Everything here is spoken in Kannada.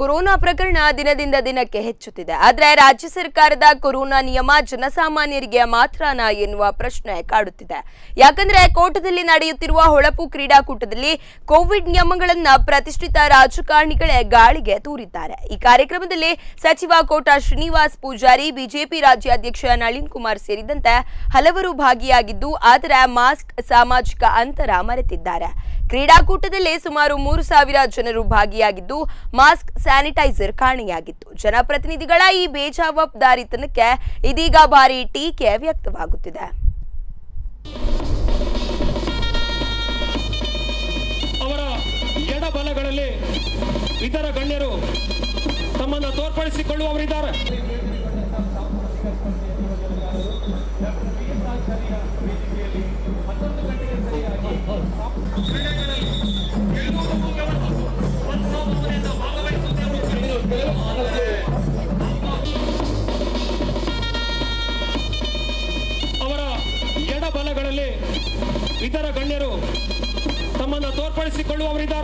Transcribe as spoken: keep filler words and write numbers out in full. ಕೊರೋನಾ ಪ್ರಕರಣ ದಿನದಿಂದ ದಿನಕ್ಕೆ ಹೆಚ್ಚುತ್ತಿದೆ. ಆದರೆ ರಾಜ್ಯ ಸರ್ಕಾರದ ಕೊರೋನಾ ನಿಯಮ ಜನಸಾಮಾನ್ಯರಿಗೆ ಮಾತ್ರನಾ ಎನ್ನುವ ಪ್ರಶ್ನೆ ಕಾಡುತ್ತಿದೆ. ಯಾಕಂದ್ರೆ ಕೋಟದಲ್ಲಿ ನಡೆಯುತ್ತಿರುವ ಹೊಳಪು ಕ್ರೀಡಾಕೂಟದಲ್ಲಿ ಕೋವಿಡ್ ನಿಯಮಗಳನ್ನು ಪ್ರತಿಷ್ಠಿತ ರಾಜಕಾರಣಿಗಳೇ ಗಾಳಿಗೆ ತೂರಿದ್ದಾರೆ. ಈ ಕಾರ್ಯಕ್ರಮದಲ್ಲಿ ಸಚಿವ ಕೋಟ ಶ್ರೀನಿವಾಸ್ ಪೂಜಾರಿ, ಬಿಜೆಪಿ ರಾಜ್ಯಾಧ್ಯಕ್ಷ ನಳಿನ್ ಕುಮಾರ್ ಸೇರಿದಂತೆ ಹಲವರು ಭಾಗಿಯಾಗಿದ್ದು, ಆದರೆ ಮಾಸ್ಕ್, ಸಾಮಾಜಿಕ ಅಂತರ ಮರೆತಿದ್ದಾರೆ. ಕ್ರೀಡಾಕೂಟದಲ್ಲಿ ಸುಮಾರು ಮೂರು ಸಾವಿರ ಜನರು ಭಾಗಿಯಾಗಿದ್ದು, ಮಾಸ್ಕ್, ಸ್ಯಾನಿಟೈಸರ್ ಕಾಣೆಯಾಗಿತ್ತು. ಜನಪ್ರತಿನಿಧಿಗಳ ಈ ಬೇಜವಾಬ್ದಾರಿತನಕ್ಕೆ ಇದೀಗ ಭಾರಿ ಟೀಕೆ ವ್ಯಕ್ತವಾಗುತ್ತಿದೆ. ಅವರ ಎಡಬಲಗಳಲ್ಲಿ ಇತರ ಗಣ್ಯರು ತಮ್ಮನ್ನು ತೋರ್ಪಡಿಸಿಕೊಳ್ಳುವವರಿದ್ದಾರೆ. ಅವರ ಎಡಬಲಗಳಲ್ಲಿ ಇತರ ಗಣ್ಯರು ತಮ್ಮನ್ನು ತೋರ್ಪಡಿಸಿಕೊಳ್ಳುವವರಿದ್ದಾರೆ.